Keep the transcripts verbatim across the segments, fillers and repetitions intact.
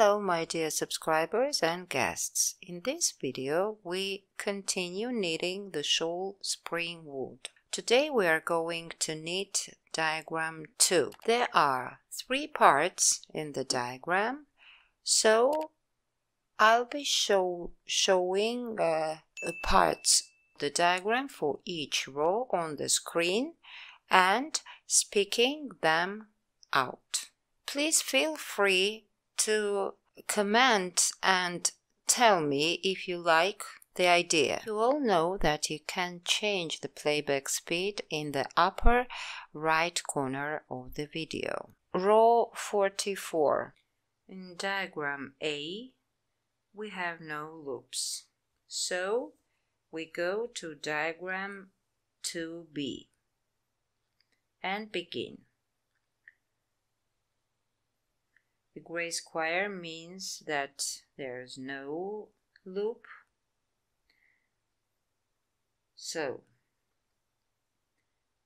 Hello my dear subscribers and guests. In this video we continue knitting the shawl Spring Wood. Today we are going to knit diagram two. There are three parts in the diagram, so I'll be show, showing uh, the parts of the diagram for each row on the screen and speaking them out. Please feel free to comment and tell me if you like the idea. You all know that you can change the playback speed in the upper right corner of the video. Row forty-four. In diagram A, we have no loops, so we go to diagram two B and begin. The gray square means that there is no loop, so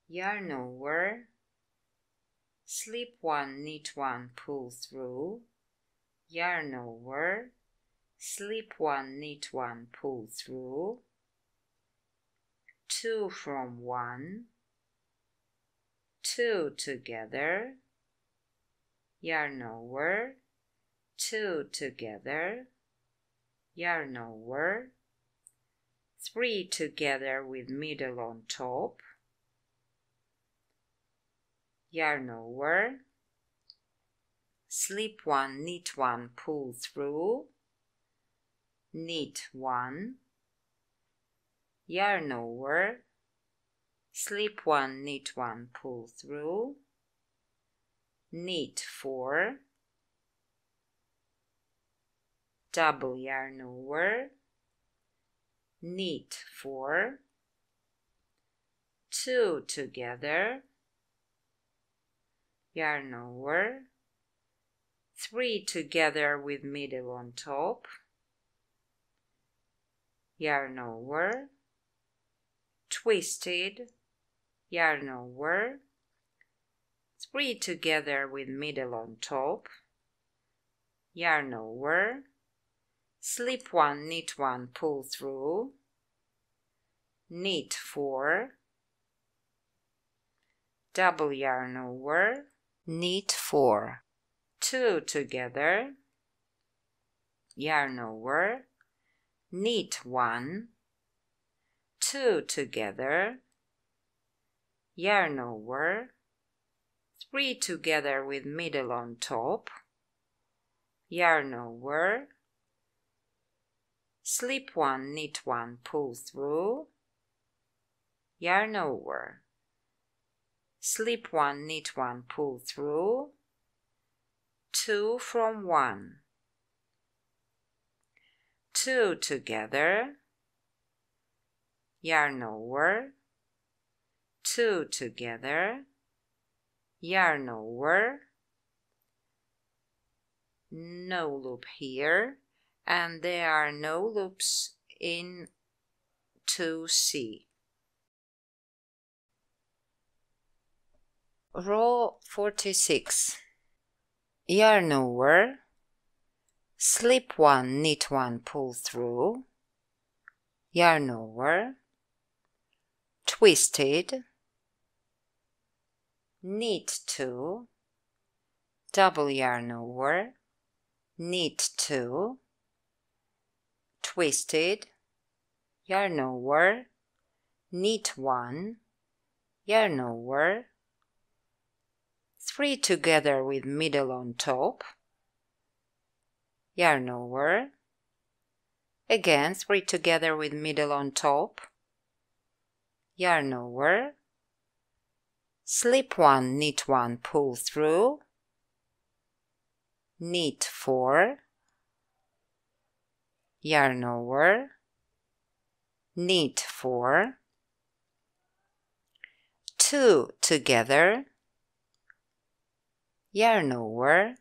yarn over, slip one, knit one, pull through, yarn over, slip one, knit one, pull through, two from one, two together, yarn over, two together, yarn over, three together with middle on top, yarn over, slip one, knit one, pull through, knit one, yarn over, slip one, knit one, pull through, knit four, double yarn over, knit four, two together, yarn over, three together with middle on top, yarn over, twisted, yarn over, three together with middle on top, yarn over, slip one, knit one, pull through, knit four, double yarn over, knit four, two together, yarn over, knit one, two together, yarn over, three together with middle on top, yarn over, slip one, knit one, pull through, yarn over, slip one, knit one, pull through, two from one, two together, yarn over, two together, yarn over, no loop here, and there are no loops in two C. Row forty-six. Yarn over, slip one, knit one, pull through, yarn over, twisted, knit two, double yarn over, knit two, twisted, yarn over, knit one, yarn over, three together with middle on top, yarn over, again three together with middle on top, yarn over, slip one, knit one, pull through, knit four, yarn over, knit four, two together, yarn over,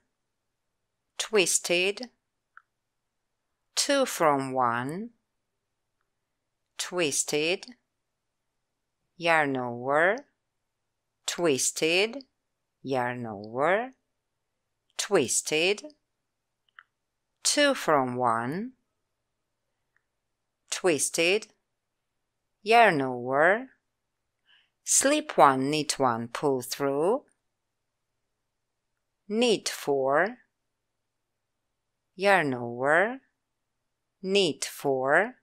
twisted, two from one, twisted, yarn over, twisted, yarn over, twisted, two from one, twisted, yarn over, slip one, knit one, pull through, knit four, yarn over, knit four,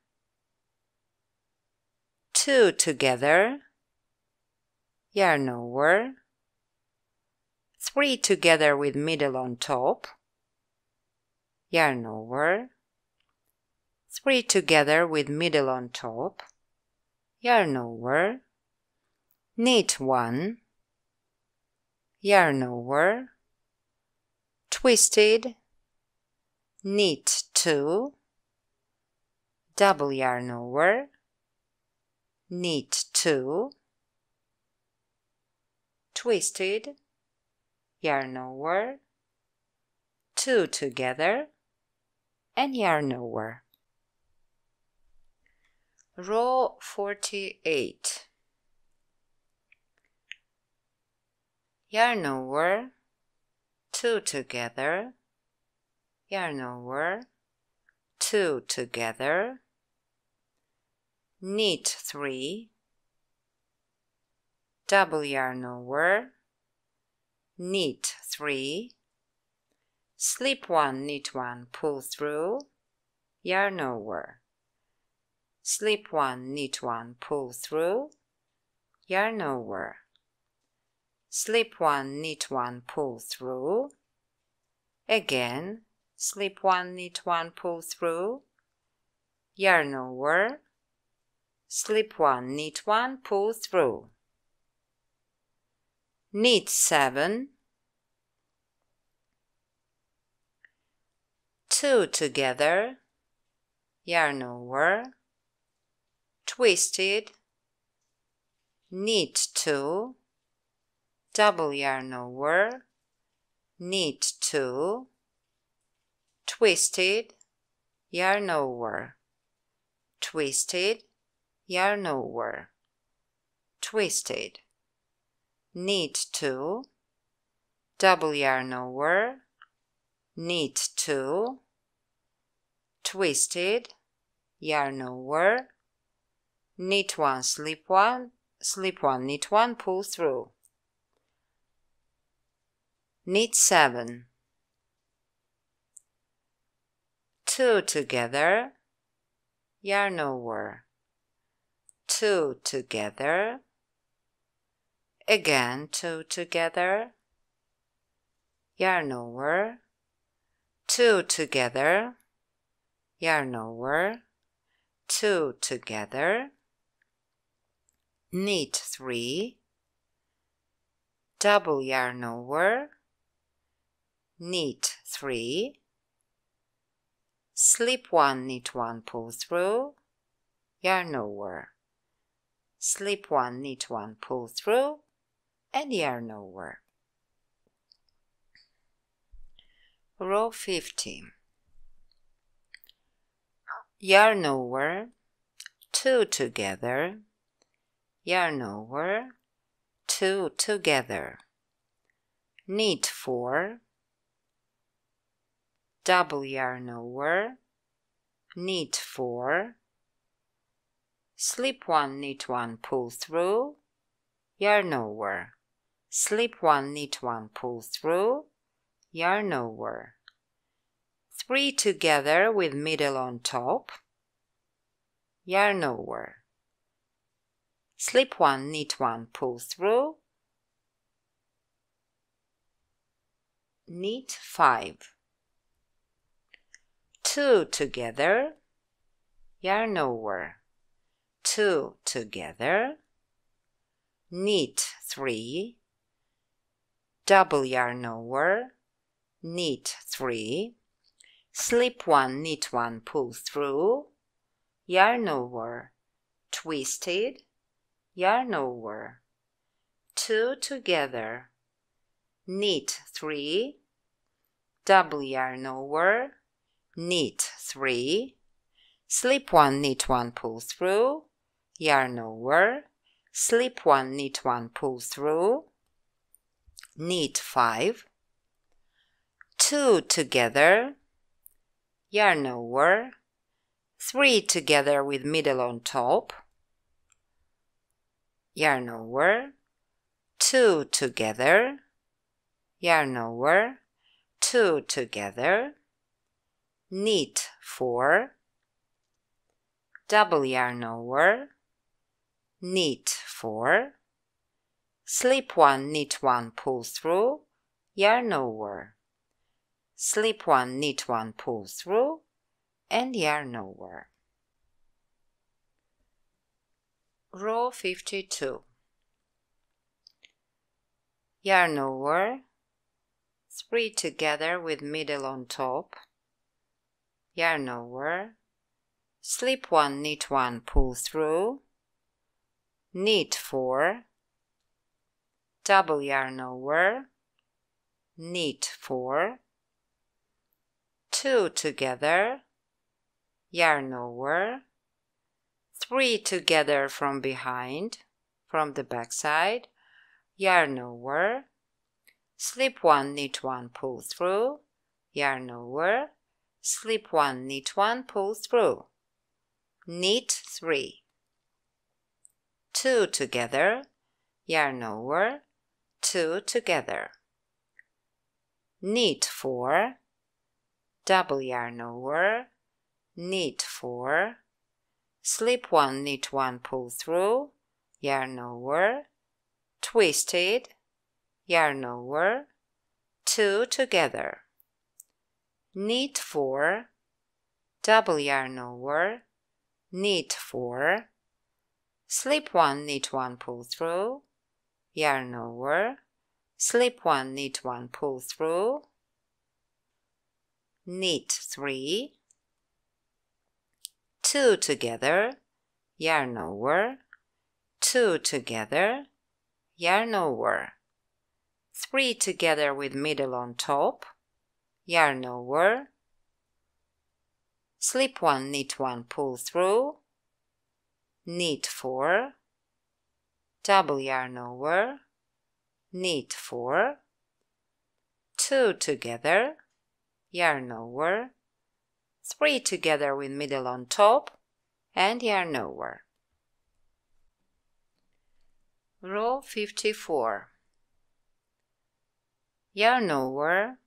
two together, yarn over, three together with middle on top, yarn over, three together with middle on top, yarn over, knit one, yarn over, twisted, knit two, double yarn over, knit two, twisted, yarn over, two together, and yarn over. Row forty-eight. Yarn over, two together, yarn over, two together, knit three, double yarn over, knit three, slip one, knit one, pull through, yarn over, slip one, knit one, pull through, yarn over, slip one, knit one, pull through, again, slip one, knit one, pull through, yarn over, slip one, knit one, pull through, knit seven, two together, yarn over, twisted, knit two, double yarn over, knit two, twisted, yarn over, twisted, yarn over, twisted, knit two, double yarn over, knit two, twisted, yarn over, knit one, slip one, slip one, knit one, pull through, knit seven, two together, yarn over, two together, again two together, yarn over, two together, yarn over, two together, knit three, double yarn over, knit three, slip one, knit one, pull through, yarn over, slip one, knit one, pull through, and yarn over. Row fifteen. Yarn over, two together, yarn over, two together, knit four, double yarn over, knit four, slip one, knit one, pull through, yarn over, slip one, knit one, pull through, yarn over, three together with middle on top, yarn over, slip one, knit one, pull through, knit five, two together, yarn over, two together, knit three, double yarn over, knit three, slip one, knit one, pull through, yarn over, twisted, yarn over, two together, knit three, double yarn over, knit three, slip one, knit one, pull through, yarn over, slip one, knit one, pull through, knit five, two together, yarn over, three together with middle on top, yarn over, two together, yarn over, two together, knit four, double yarn over, knit four, slip one, knit one, pull through, yarn over, slip one, knit one, pull through, and yarn over. Row fifty-two. Yarn over, three together with middle on top, yarn over, slip one, knit one, pull through, knit four, double yarn over, knit four, two together, yarn over, three together from behind, from the back side, yarn over, slip one, knit one, pull through, yarn over, slip one, knit one, pull through, knit three, two together, yarn over, two together, knit four, double yarn over, knit four, slip one, knit one, pull through, yarn over, twist it, yarn over, two together, knit four, double yarn over, knit four, slip one, knit one, pull through, yarn over, slip one, knit one, pull through, knit three, two together, yarn over, two together, yarn over, three together with middle on top, yarn over, slip one, knit one, pull through, knit four, double yarn over, knit four, two together, yarn over, three together with middle on top, and yarn over. Row fifty-four. Yarn over,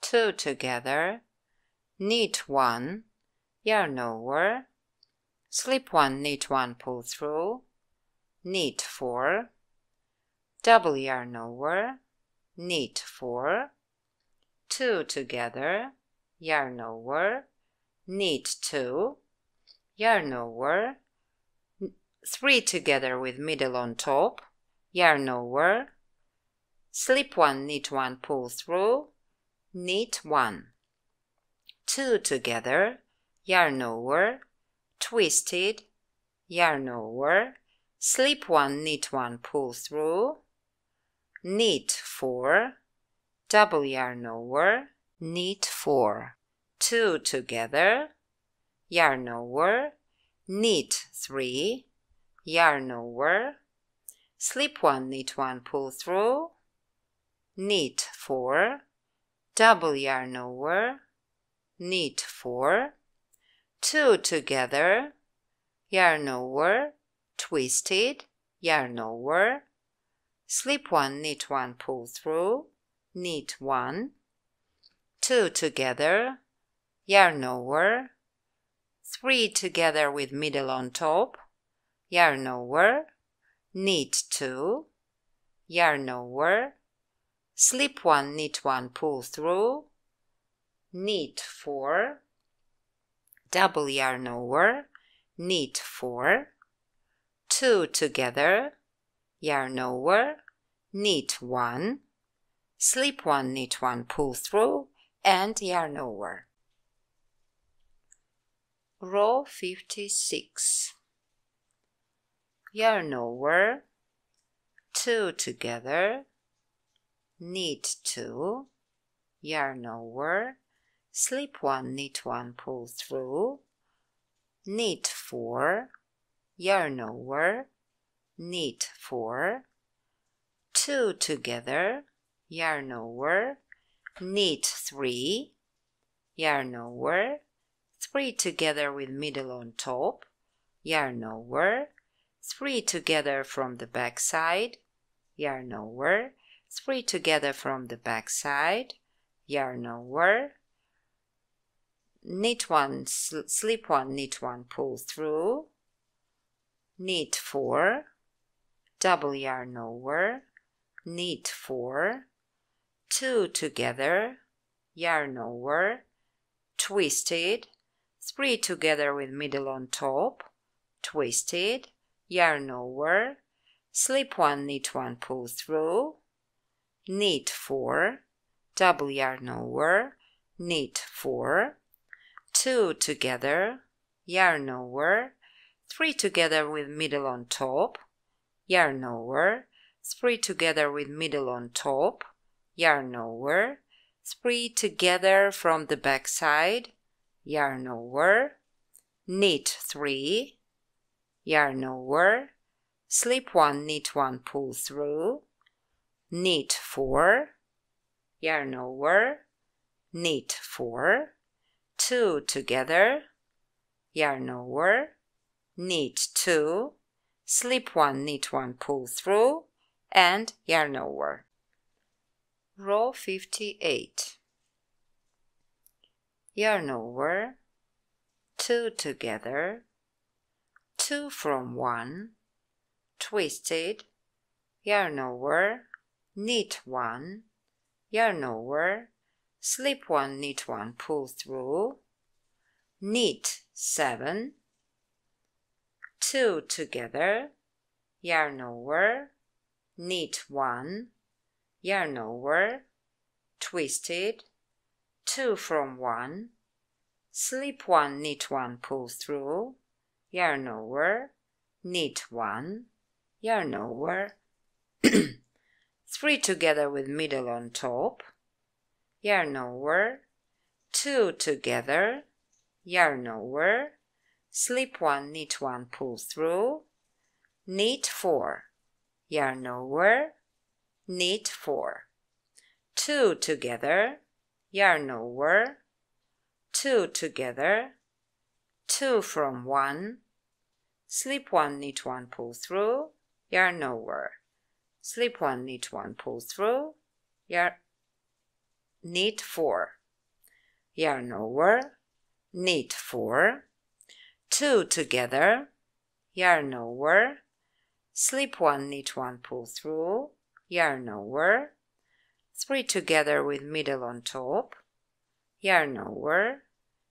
two together, knit one, yarn over, slip one, knit one, pull through, knit four, double yarn over, knit four, two together, yarn over, knit two, yarn over, three together with middle on top, yarn over, slip one, knit one, pull through, knit one, two together, yarn over, twist it, yarn over, slip one, knit one, pull through, knit four, double yarn over, knit four, two together, yarn over, knit three, yarn over, slip one, knit one, pull through, knit four, double yarn over, knit four, two together, yarn over, twist it, yarn over, slip one, knit one, pull through, knit one, two together, yarn over, three together with middle on top, yarn over, knit two, yarn over, slip one, knit one, pull through, knit four, double yarn over, knit four, two together, yarn over, knit one, slip one, knit one, pull through, and yarn over. Row fifty-six. Yarn over, two together, knit two, yarn over, slip one, knit one, pull through, knit four, yarn over, knit four, two together, yarn over, knit three, yarn over, three together with middle on top, yarn over, three together from the back side, yarn over, three together from the back side, yarn over, knit one, sl slip one, knit one, pull through, knit four, double yarn over, knit four, two together, yarn over, twist it, three together with middle on top, twist it, yarn over, slip one, knit one, pull through, knit four, double yarn over, knit four, two together, yarn over, three together with middle on top, yarn over, three together with middle on top, yarn over, three together from the back side, yarn over, knit three, yarn over, slip one, knit one, pull through, knit four, yarn over, knit four, two together, yarn over, knit two, slip one, knit one, pull through, and yarn over. Row fifty-eight. Yarn over, two together, two from one, twist it, yarn over, knit one, yarn over, slip one, knit one, pull through, knit seven, two together, yarn over, knit one, yarn over, twist it, two from one, slip one, knit one, pull through, yarn over, knit one, yarn over, three together with middle on top, yarn over, two together, yarn over, slip one, knit one, pull through, knit four, yarn over, knit four, two together, yarn over, two together, two from one, slip one, knit one, pull through, yarn over, slip one, knit one, pull through, yarn, knit four, yarn over, knit four, two together, yarn over, slip one, knit one, pull through, yarn over, three together with middle on top, yarn over,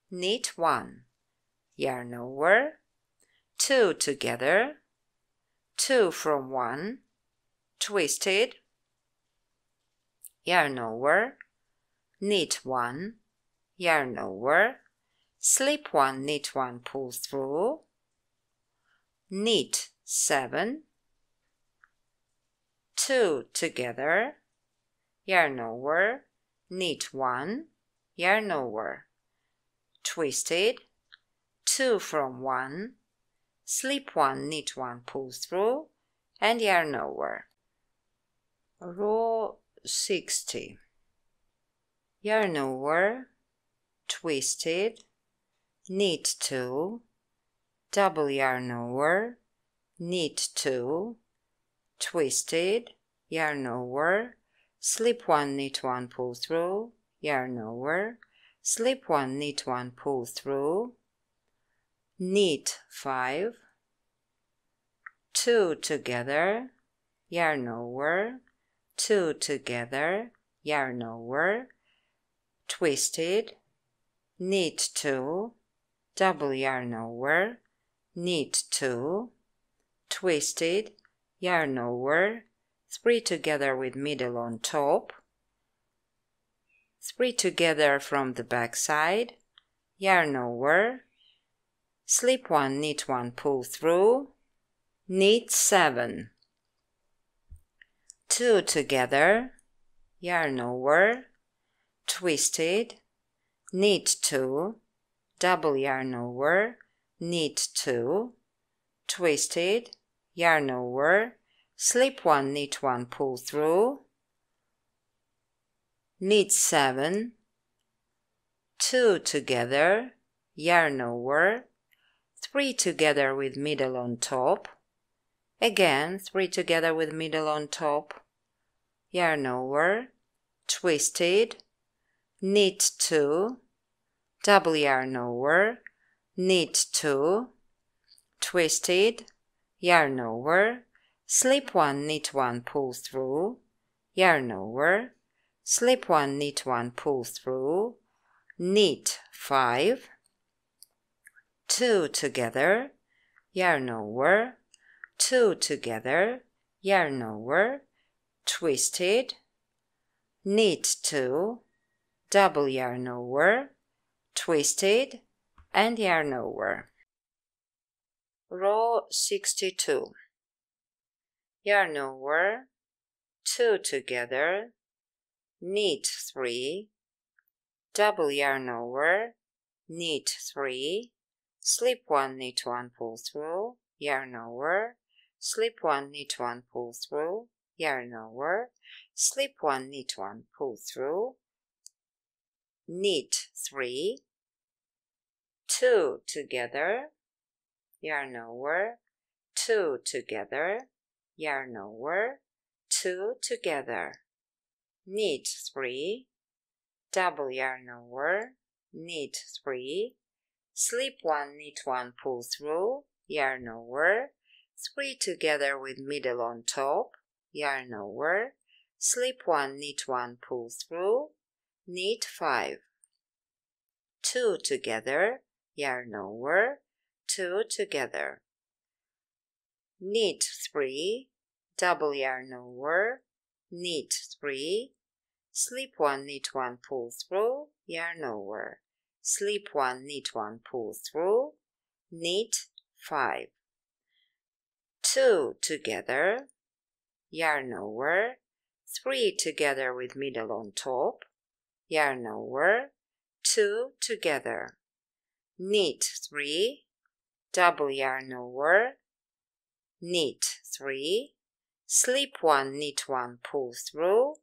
knit one, yarn over, two together, two from one, twist it, yarn over, knit one, yarn over, slip one, knit one, pull through, knit seven, two together, yarn over, knit one, yarn over, twist it, two from one, slip one, knit one, pull through, and yarn over. Row sixty. Yarn over, twist it, knit two, double yarn over, knit two, twist it, yarn over, slip one, knit one, pull through, yarn over, slip one, knit one, pull through, knit five, two together, yarn over, two together, yarn over, twist it, knit two, double yarn over, knit two, twist it, yarn over, three together with middle on top, three together from the back side, yarn over, slip one, knit one, pull through, knit seven, two together, yarn over, twist it, knit two, double yarn over, knit two, twist it, yarn over, slip one, knit one, pull through, knit seven, two together, yarn over, three together with middle on top, again three together with middle on top, yarn over, twisted, knit two, double yarn over, knit two, twisted, yarn over, slip one, knit one, pull through, yarn over, slip one, knit one, pull through, knit five, two together, yarn over, two together, yarn over, twisted, knit two, double yarn over, twisted, and yarn over. Row sixty-two. Yarn over, two together, knit three, double yarn over, knit three, slip one, knit one, pull through, yarn over, slip one, knit one, pull through, yarn over, slip one, knit one, pull through, knit three, two together, yarn over, two together, yarn over, two together, knit three, double yarn over, knit three, slip one, knit one, pull through, yarn over, three together with middle on top, yarn over, slip one, knit one, pull through, knit five, two together, yarn over, two together, knit three, double yarn over, knit three, slip one, knit one, pull through, yarn over, slip one, knit one, pull through, knit five, two together, yarn over, three together with middle on top, yarn over, two together, knit three, double yarn over, knit three, slip one, knit one, pull through,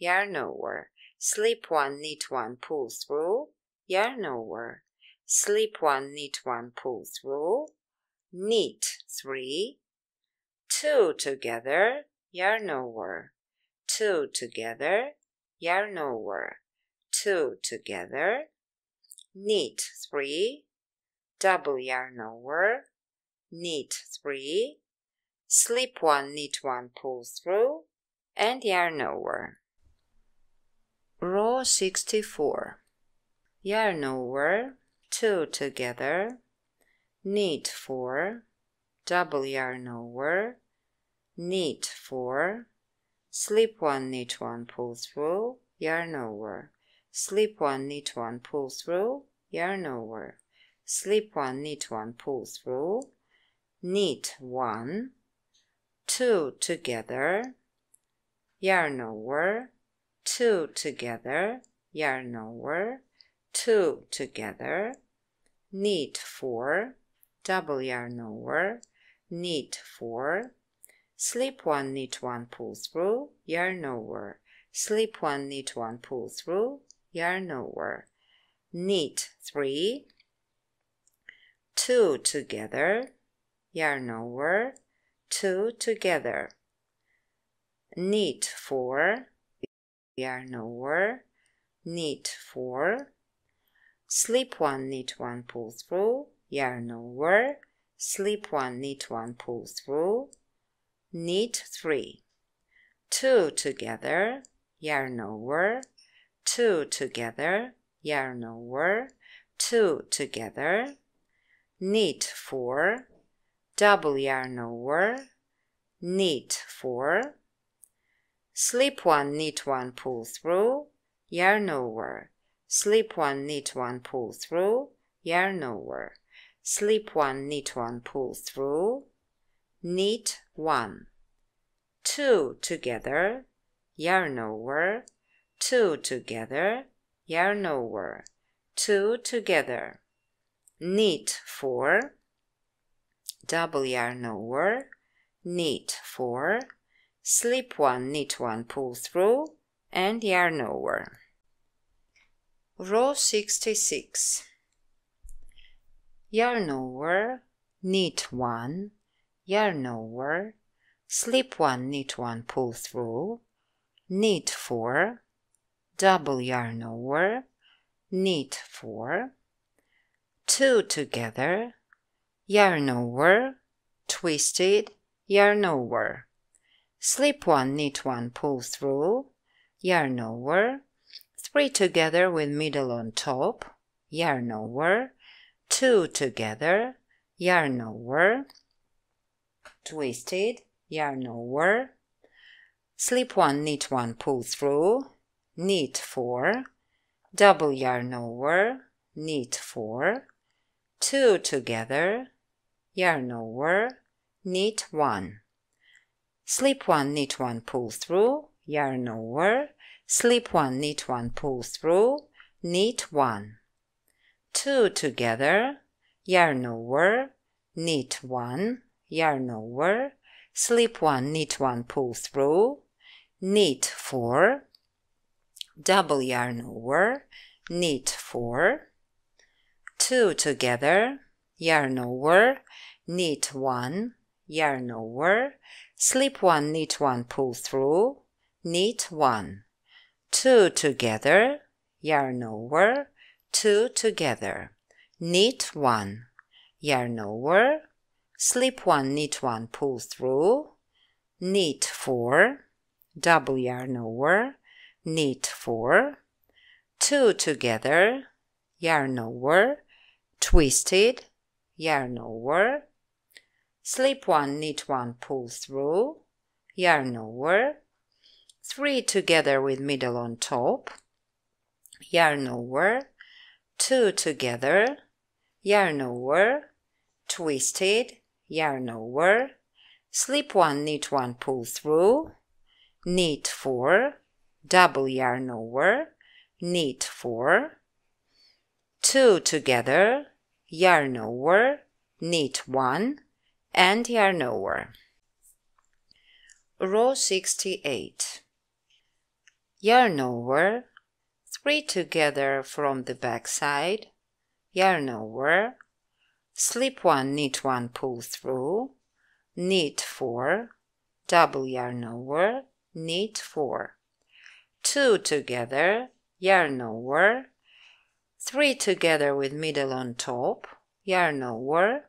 yarn over, slip one, knit one, pull through, yarn over, slip one, knit one, pull through, knit three, two together, yarn over, two together, yarn over, two together, knit three, double yarn over, knit three, slip one, knit one, pull through, and yarn over. Row sixty-four. Yarn over, two together, knit four, double yarn over, knit four, slip one, knit one, pull through, yarn over, slip one, knit one, pull through, yarn over, slip one, knit one, pull through, knit one, two together, yarn over, two together, yarn over, two together, knit four, double yarn over, knit four, slip one, knit one, pull through, yarn over, slip one, knit one, pull through, yarn over, knit three, two together, yarn over, two together, knit four, yarn over, knit four, slip one, knit one, pull through, yarn over, slip one, knit one, pull through, knit three, two together, yarn over, two together, yarn over, two together, knit four, double yarn over, knit four, slip one, knit one, pull through, yarn over, slip one, knit one, pull through, yarn over, slip one, knit one, pull through, knit one, two together, yarn over, two together, yarn over, two together, knit four, double yarn over, knit four, slip one, knit one, pull through, and yarn over. Row sixty-six. Yarn over, knit one, yarn over, slip one, knit one, pull through, knit four, double yarn over, knit four, two together, yarn over, twisted, yarn over, slip one, knit one, pull through, yarn over, three together with middle on top, yarn over, two together, yarn over, twisted, yarn over, slip one, knit one, pull through, knit four, double yarn over, knit four, two together, yarn over, knit one, slip one, knit one, pull through, yarn over, slip one, knit one, pull through, knit one, two together, yarn over, knit one, yarn over, slip one, knit one, pull through, knit four, double yarn over, knit four, two together, yarn over, knit one, yarn over, slip one, knit one, pull through, knit one, two together, yarn over, two together, knit one, yarn over, slip one, knit one, pull through, knit four, double yarn over, knit four, two together, yarn over, twisted, yarn over, slip one, knit one, pull through, yarn over, three together with middle on top, yarn over, two together, yarn over, twisted, yarn over, slip one, knit one, pull through, knit four, double yarn over, knit four, two together, yarn over, knit one, and yarn over. Row sixty-eight. Yarn over, three together from the back side, yarn over, slip one, knit one, pull through, knit four, double yarn over, knit four, two together, yarn over, three together with middle on top, yarn over,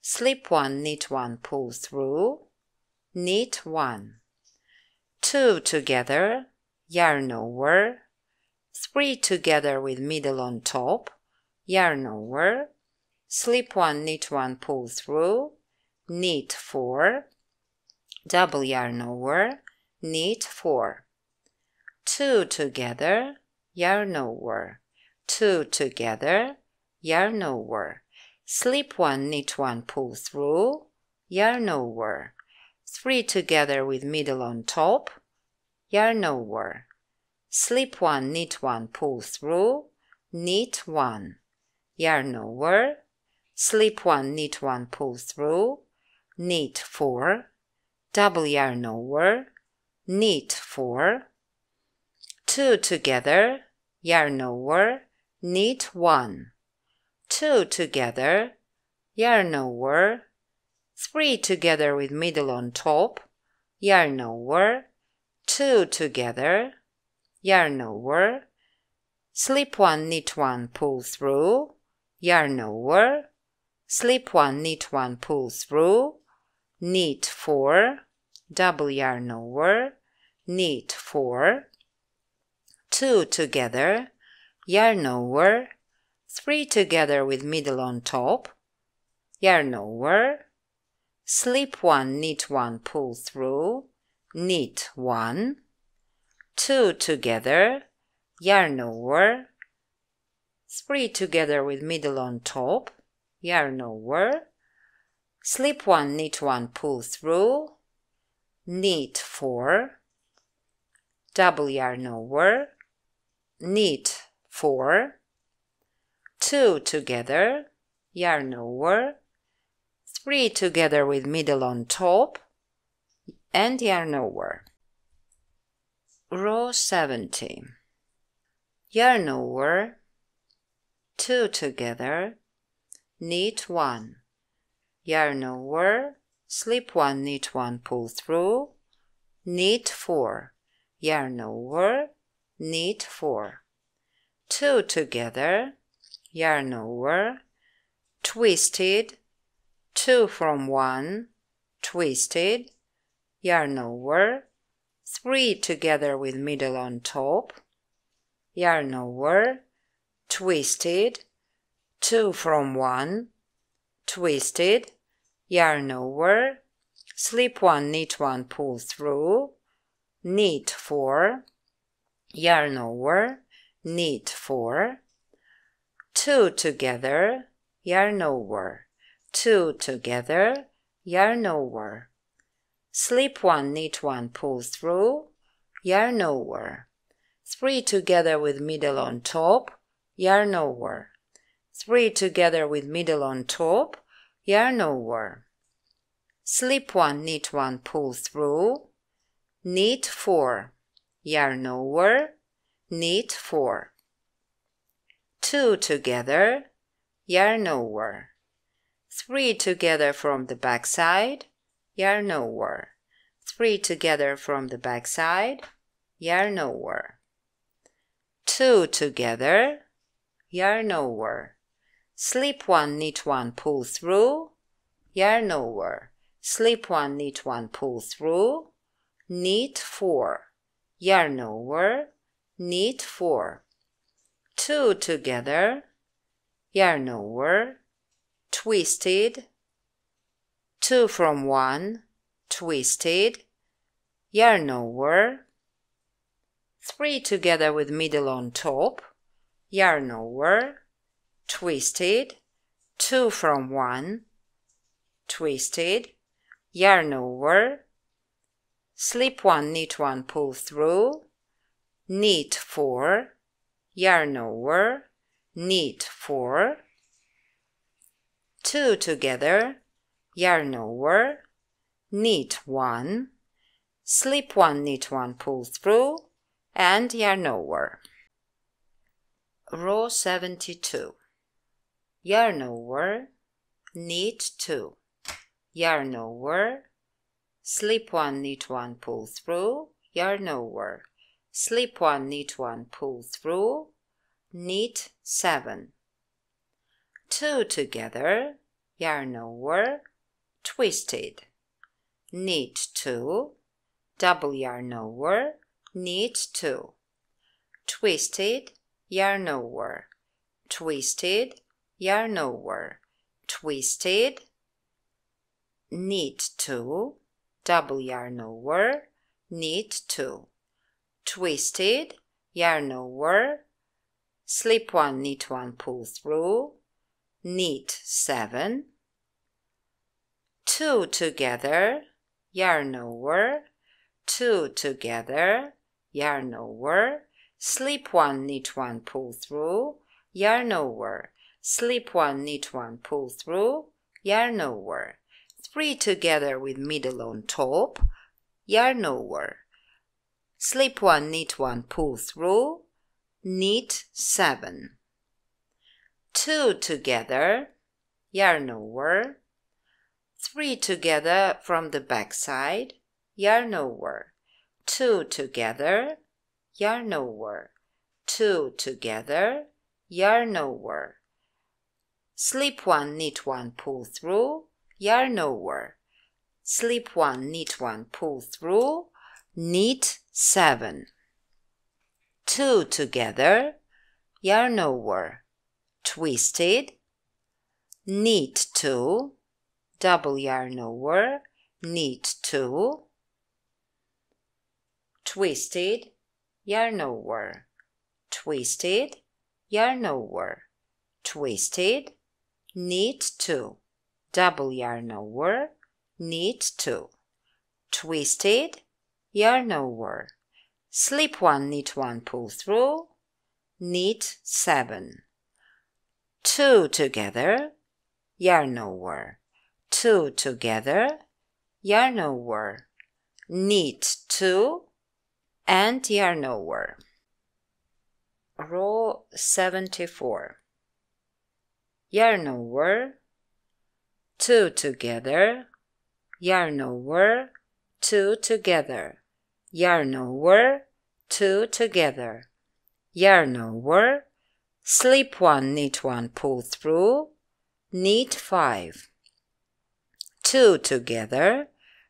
slip one, knit one, pull through, knit one, two together, yarn over, three together with middle on top, yarn over, slip one, knit one, pull through, knit four, double yarn over, knit four, two together, yarn over, two together, yarn over, slip one, knit one, pull through, yarn over, three together with middle on top, yarn over, slip one, knit one, pull through, knit one, yarn over, slip one, knit one, pull through, knit four, double yarn over, knit four, two together, yarn over, knit one, two together, yarn over, three together with middle on top, yarn over, two together, yarn over, slip one, knit one, pull through, yarn over, slip one, knit one, pull through, knit four, double yarn over, knit four, two together, yarn over, three together with middle on top, yarn over, slip one, knit one, pull through, knit one, two together, yarn over, three together with middle on top, yarn over, slip one, knit one, pull through, knit four, double yarn over, knit four, two together, yarn over, three together with middle on top, and yarn over. Row seventy. yarn over, two together, knit one, yarn over, slip one, knit one, pull through, knit four, yarn over, knit four, two together, yarn over, twisted, two from one, twisted, yarn over, three together with middle on top, yarn over, twisted, two from one, twisted, yarn over, slip one, knit one, pull through, knit four, yarn over, knit four, two together, yarn over, two together, yarn over, slip one, knit one, pull through, yarn over, three together with middle on top, yarn over, three together with middle on top, yarn over, slip one, knit one, pull through, knit four, yarn over, knit four, two together, yarn over, three together from the back side, yarn over, three together from the back side, yarn over, two together, yarn over, slip one, knit one, pull through, yarn over, slip one, knit one, pull through, knit four, yarn over, knit four, two together, yarn over, twisted, two from one, twisted, yarn over, three together with middle on top, yarn over, twisted, two from one, twisted, yarn over, slip one, knit one, pull through, knit four, yarn over, knit four, two together, yarn over, knit one, slip one, knit one, pull through, and yarn over. Row seventy-two. Yarn over, knit two, yarn over, slip one, knit one, pull through, yarn over, slip one, knit one, pull through, knit seven, two together, yarn over, twisted, knit two, double yarn over, knit two, twisted, yarn over, twisted, yarn over, twisted, knit two, double yarn over, knit two, twisted, yarn over, slip one, knit one, pull through, knit seven, two together, yarn over, two together, yarn over, slip one, knit one, pull through, yarn over, slip one, knit one, pull through, yarn over, three together with middle on top, yarn over, slip one, knit one, pull through, knit seven, two together, yarn over, three together from the back side, yarn over, two together, yarn over, two together, yarn over, slip one, knit one, pull through, yarn over, slip one, knit one, pull through, knit seven, two together, yarn over, twisted, knit two, double yarn over, knit two, twisted, yarn over, twisted, yarn over, twisted, knit two, double yarn over, knit two, twisted, yarn over, slip one, knit one, pull through, knit seven, two together, yarn over, two together, yarn over, knit two, and yarn over. row seventy-four. Yarn over, two together, yarn over, two together, yarn over, two together, yarn over, slip one, knit one, pull through, knit five, two together,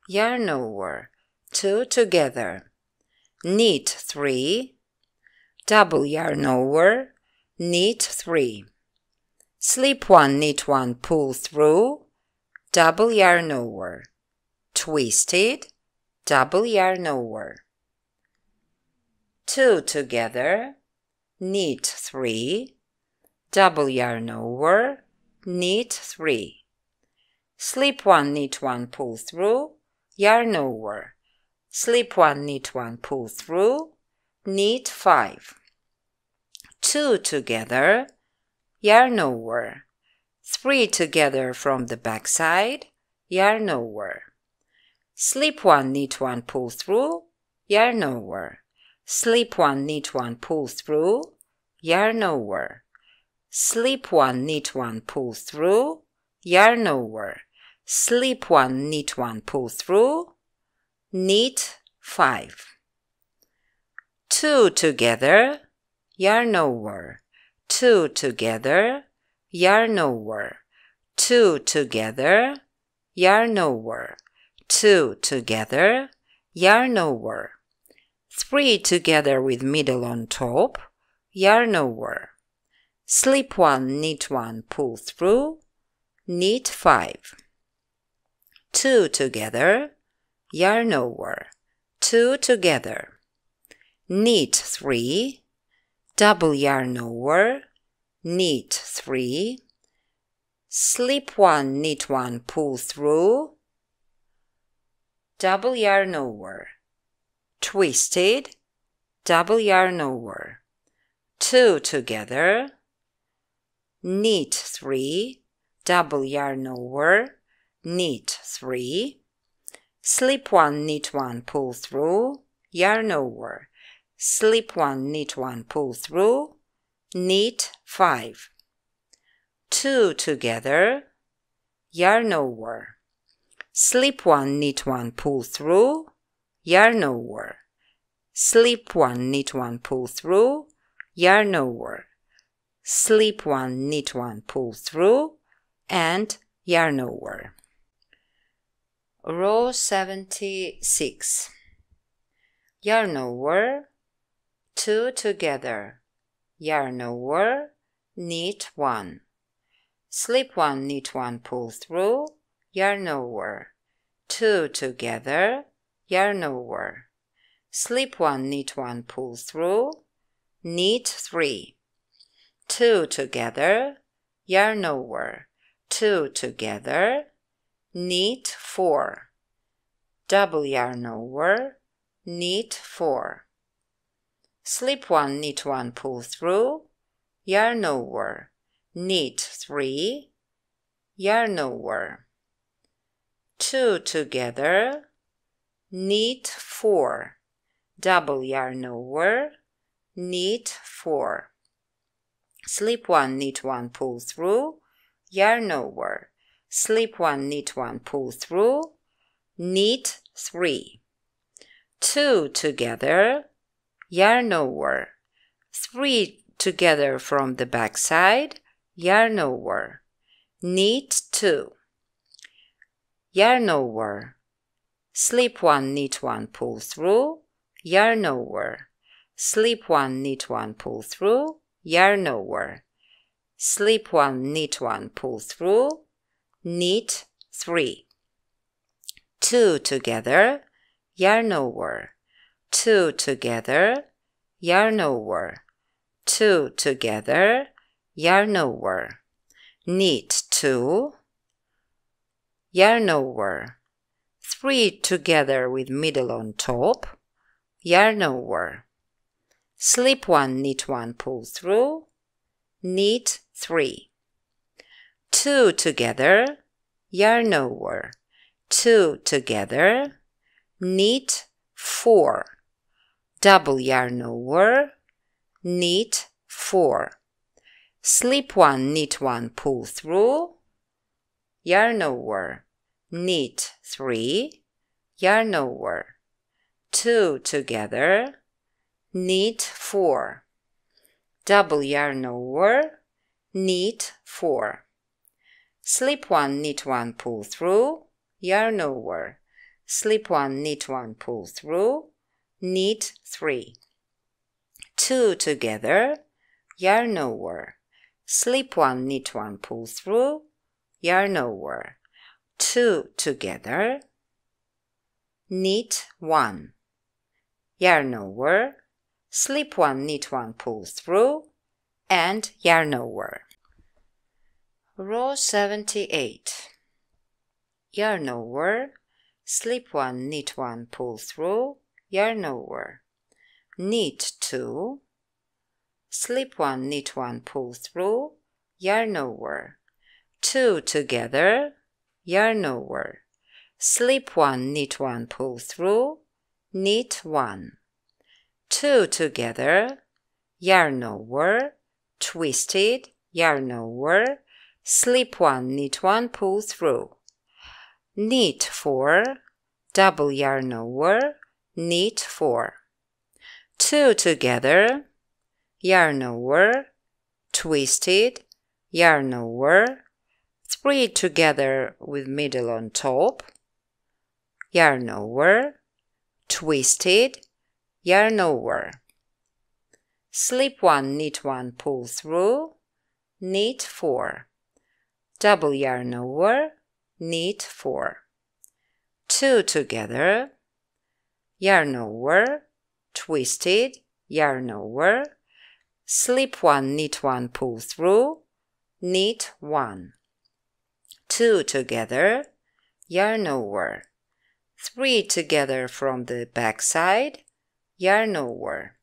yarn over, two together, knit three, double yarn over, knit three, slip one, knit one, pull through, double yarn over, twist it, double yarn over, two together, knit three, double yarn over, knit three, slip one, knit one, pull through, yarn over, slip one, knit one, pull through, knit five, two together, yarn over, three together from the back side, yarn over, slip one, knit one, pull through, yarn over, slip one, knit one, pull through, yarn over, slip one, knit one, pull through, yarn over, slip one, knit one, pull through, knit five, two together, yarn over, two together, yarn over, two together, yarn over, two together, yarn over, three together with middle on top, yarn over, slip one, knit one, pull through, knit five, two together, yarn over, two together, knit three, double yarn over, knit three, slip one, knit one, pull through, double yarn over, twist it, double yarn over, two together, knit three, double yarn over, knit three, slip one, knit one, pull through, yarn over, slip one, knit one, pull through, knit five, two together, yarn over, slip one, knit one, pull through, yarn over, slip one, knit one, pull through, yarn over, slip one, knit one, pull through, and yarn over. Row seventy-six. Yarn over, two together, yarn over, knit one, slip one, knit one, pull through, yarn over, two together, yarn over, slip one, knit one, pull through, knit three, two together, yarn over, two together, knit four, double yarn over, knit four, slip one, knit one, pull through, yarn over, knit three, yarn over, two together, knit four, double yarn over, knit four, slip one, knit one, pull through, yarn over, slip one, knit one, pull through, knit three, two together, yarn over, three together from the back side, yarn over, knit two, yarn over, slip one, knit one, pull through, yarn over, slip one, knit one, pull through, yarn over, slip one, knit one, pull through, knit three, two together, yarn over, two together, yarn over, two together, yarn over, knit two, yarn over, three together with middle on top, yarn over, slip one, knit one, pull through, knit three, two together, yarn over, two together, knit four, double yarn over, knit four. Slip one, knit one, pull through, yarn over, knit three, yarn over, two together, knit four, double yarn over, knit four, slip one, knit one, pull through, yarn over, slip one, knit one, pull through, knit three, two together, yarn over, slip one, knit one, pull through, yarn over, two together, knit one, yarn over, slip one, knit one, pull through, and yarn over. Row seventy-eight. Yarn over, slip one, knit one, pull through, yarn over, knit two, slip one, knit one, pull through, yarn over, two together, yarn over, slip one, knit one, pull through, knit one, two together, yarn over, twist it, yarn over, slip one, knit one, pull through, knit four, double yarn over, knit four, two together, yarn over, twist it, yarn over, three together with middle on top, yarn over, twist it, yarn over, slip one, knit one, pull through, knit four, double yarn over, knit four, two together, yarn over, twist it, yarn over, slip one, knit one, pull through, knit one, two together, yarn over, three together from the back side, yarn over,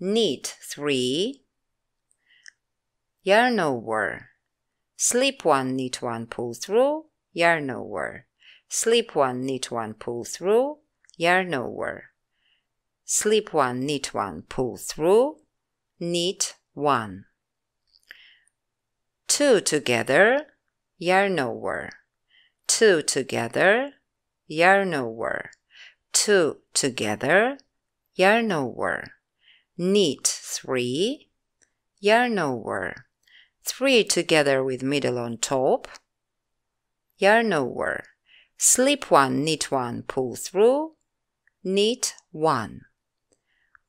knit three, yarn over, slip one, knit one, pull through, yarn over, slip one, knit one, pull through, yarn over, slip one, knit one, pull through, knit one, two together, yarn over, two together, yarn over, two together, yarn over, knit three, yarn over, three together with middle on top, yarn over, slip one, knit one, pull through, knit one,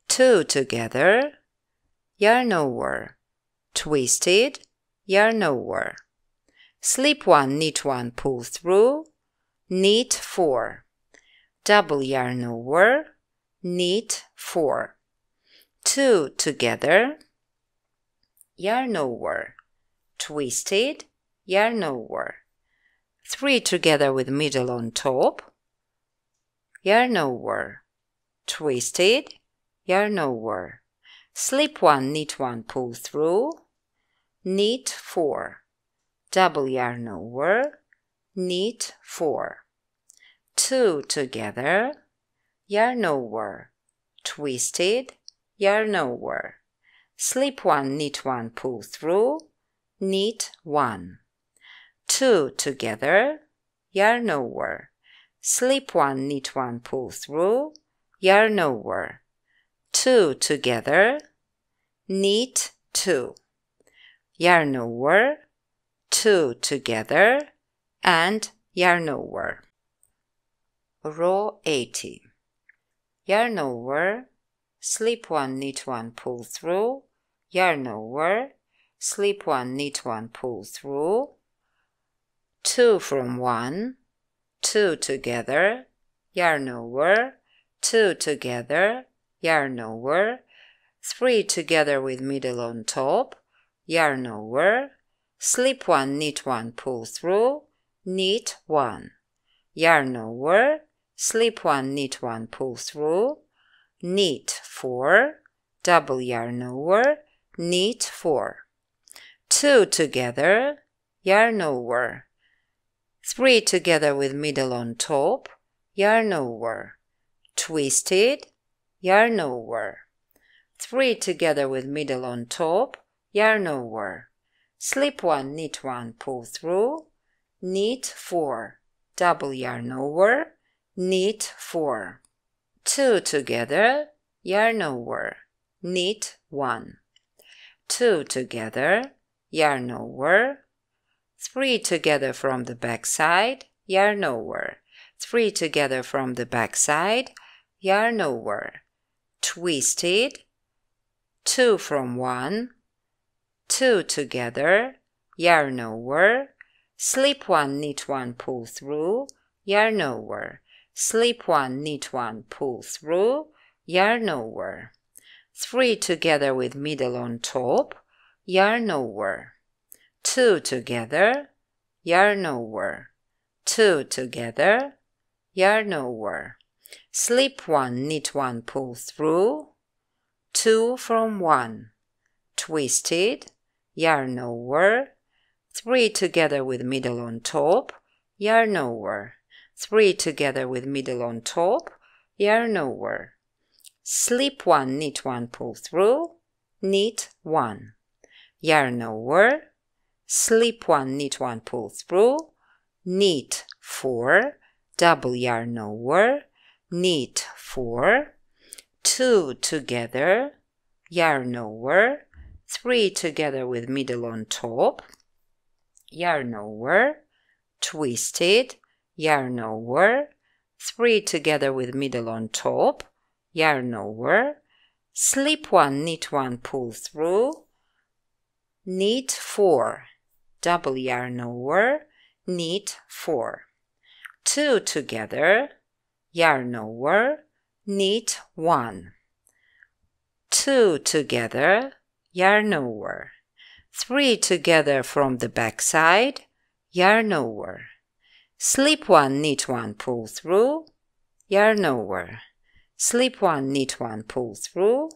two together, yarn over, twist it, yarn over, slip one, knit one, pull through, knit four, double yarn over, knit four, two together, yarn over, twist it, yarn over, three together with middle on top, yarn over, twist it, yarn over, slip one, knit one, pull through, knit four, double yarn over, knit four, two together, yarn over, twist it, yarn over, slip one, knit one, pull through, knit one, two together, yarn over, slip one, knit one, pull through, yarn over, two together, knit two, yarn over, two together, and yarn over. Row eighty. Yarn over, slip one, knit one, pull through, yarn over, slip one, knit one, pull through, two from one, two together, yarn over, two together, yarn over, three together with middle on top, yarn over, slip one, knit one, pull through, knit one, yarn over, slip one, knit one, pull through, knit four, double yarn over, knit four, two together, yarn over, three together with middle on top, yarn over, twist it, yarn over, three together with middle on top, yarn over, slip one, knit one, pull through, knit four, double yarn over, knit four, two together, yarn over, knit one, two together, yarn over, three together from the back side, yarn over, three together from the back side, yarn over, twist it, two from one, two together, yarn over, slip one, knit one, pull through, yarn over, slip one, knit one, pull through, yarn over, three together with middle on top, yarn over, two together, yarn over, two together, yarn over, slip one, knit one, pull through, two from one, twist it, yarn over, three together with middle on top, yarn over, three together with middle on top, yarn over, slip one, knit one, pull through, knit one, yarn over, slip one, knit one, pull through, knit four, double yarn over, knit four, two together, yarn over, three together with middle on top, yarn over, twist it, yarn over, three together with middle on top, yarn over, slip one, knit one, pull through, knit four, double yarn over, knit four, two together, yarn over, knit one, two together, yarn over, three together from the back side, yarn over, slip one, knit one, pull through, yarn over, slip one, knit one, pull through,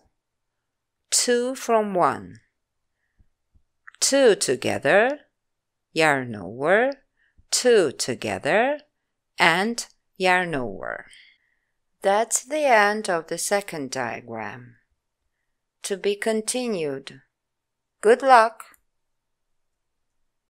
two from one, two together, yarn over, two together, and yarn over. That's the end of the second diagram. To be continued. Good luck!